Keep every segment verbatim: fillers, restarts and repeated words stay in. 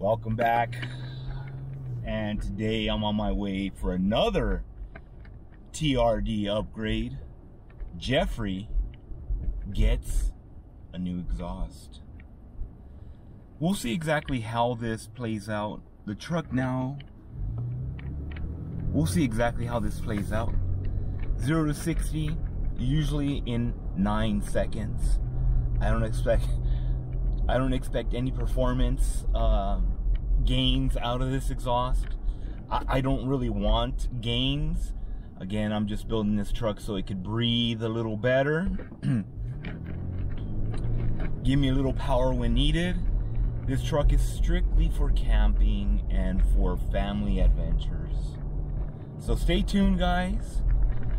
Welcome back, and today I'm on my way for another T R D upgrade. Jeffrey gets a new exhaust. We'll see exactly how this plays out. The truck now, we'll see exactly how this plays out. Zero to sixty, usually in nine seconds. I don't expect I don't expect any performance uh, gains out of this exhaust. I, I don't really want gains. Again, I'm just building this truck so it could breathe a little better. Give me a little power when needed. This truck is strictly for camping and for family adventures. So stay tuned, guys.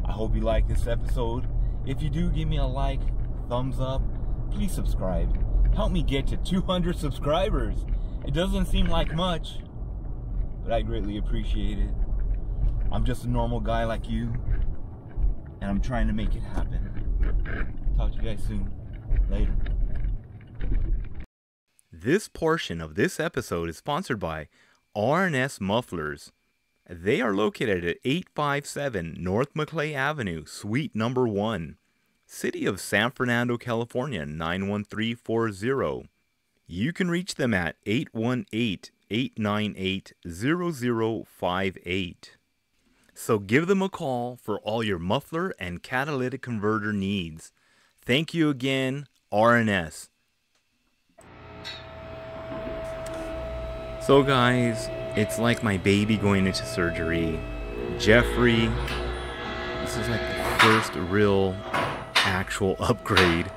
I hope you like this episode. If you do, give me a like, thumbs up, please subscribe. Help me get to two hundred subscribers. It doesn't seem like much, but I greatly appreciate it. I'm just a normal guy like you, and I'm trying to make it happen. Talk to you guys soon. Later. This portion of this episode is sponsored by R and S Mufflers. They are located at eight five seven North McClay Avenue, Suite Number one, City of San Fernando, California, nine one three four zero. You can reach them at eight one eight, eight nine eight, zero zero five eight. So give them a call for all your muffler and catalytic converter needs. Thank you again, R and S. So guys, it's like my baby going into surgery. Jeffrey, this is like the first real actual upgrade.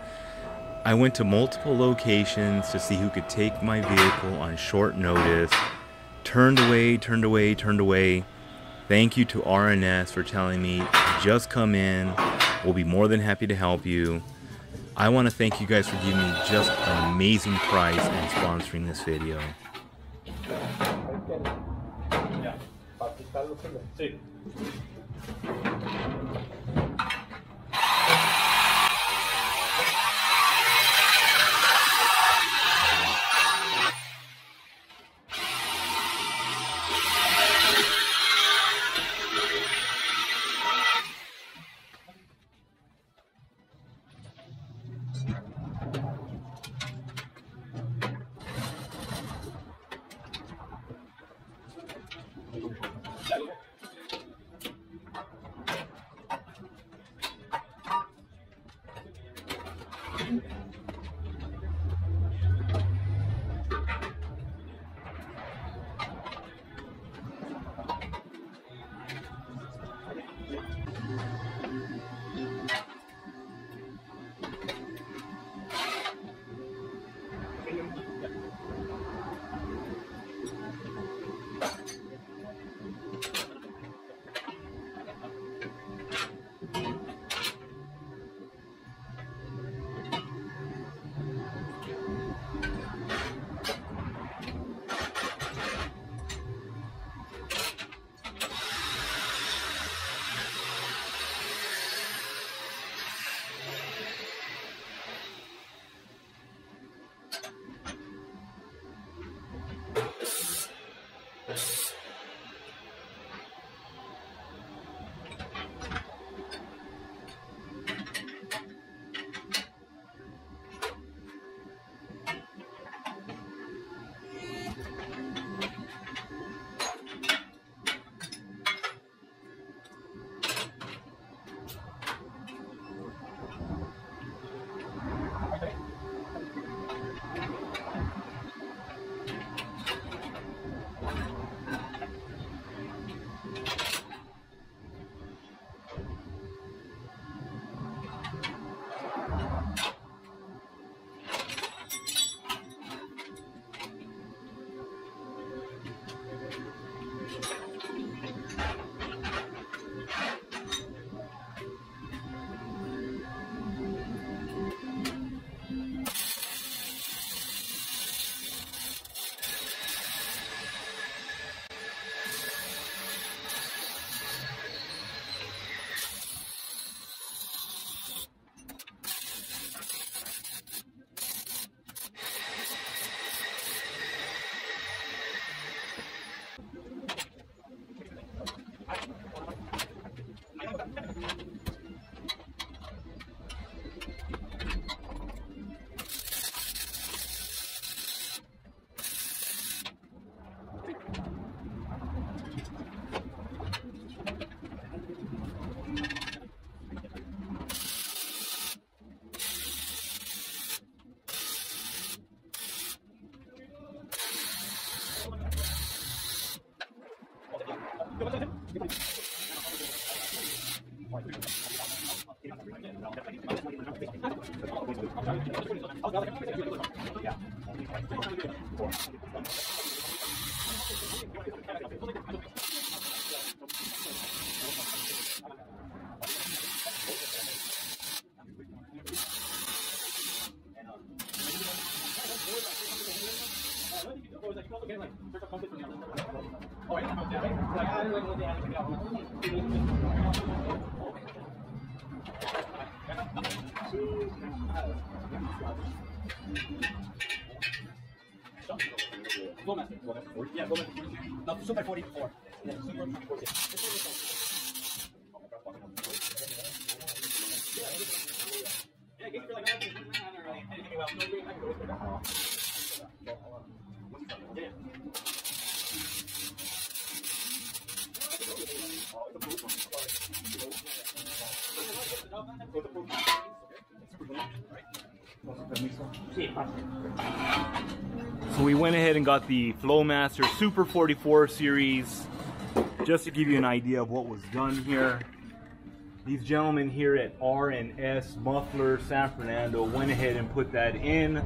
I went to multiple locations to see who could take my vehicle on short notice. Turned away, turned away, turned away. Thank you to R and S for telling me, just come in. We'll be more than happy to help you. I want to thank you guys for giving me just an amazing price and sponsoring this video. Flowmaster. Yeah, Flowmaster. No, Super forty-four. Yeah, Super forty-four. Yeah, I guess you're like, I don't know. Well, no, I can go with that. Yeah. Oh, it's a blue one. It's a blue So we went ahead and got the Flowmaster Super forty-four series, just to give you an idea of what was done here. These gentlemen here at R and S Muffler San Fernando went ahead and put that in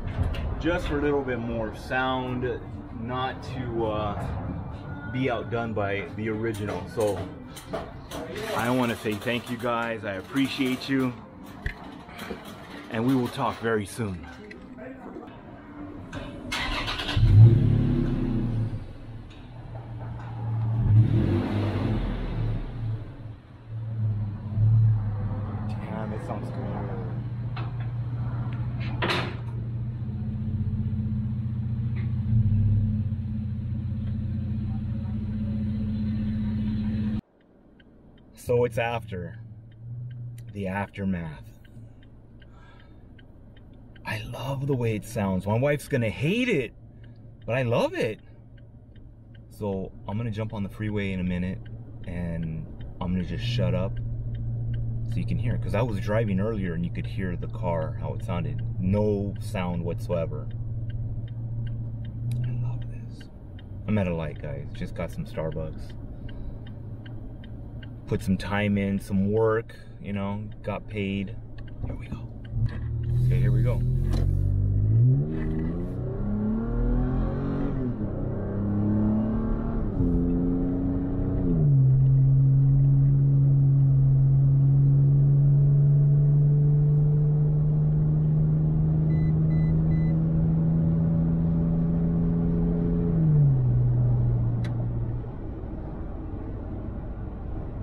just for a little bit more sound, not to uh, be outdone by the original. So I want to say thank you guys, I appreciate you. And we will talk very soon. Damn, it sounds good. So it's after the aftermath. I love the way it sounds. My wife's gonna hate it, but I love it. So I'm gonna jump on the freeway in a minute and I'm gonna just shut up so you can hear it. Because I was driving earlier and you could hear the car, how it sounded. No sound whatsoever. I love this. I'm at a light, guys. Just got some Starbucks. Put some time in, some work, you know, got paid. Here we go. Okay, here we go.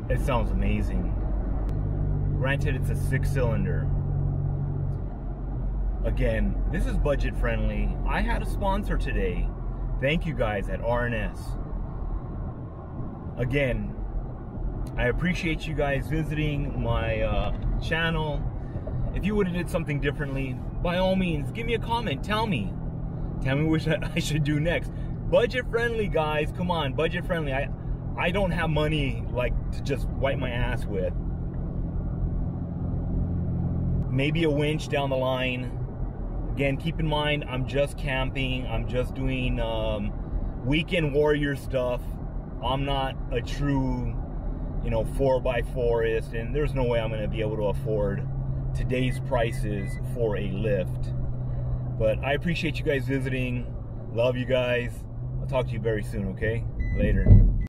It sounds amazing. Granted, it's a six-cylinder. Again, this is budget friendly. I had a sponsor today. Thank you guys at R and S. Again, I appreciate you guys visiting my uh, channel. If you would have did something differently, by all means, give me a comment, tell me. Tell me what I should do next. Budget friendly, guys, come on, budget friendly. I, I don't have money like to just wipe my ass with. Maybe a winch down the line. Again, keep in mind, I'm just camping. I'm just doing um, weekend warrior stuff. I'm not a true, you know, four by fourist, and there's no way I'm gonna be able to afford today's prices for a lift. But I appreciate you guys visiting. Love you guys. I'll talk to you very soon, okay? Later.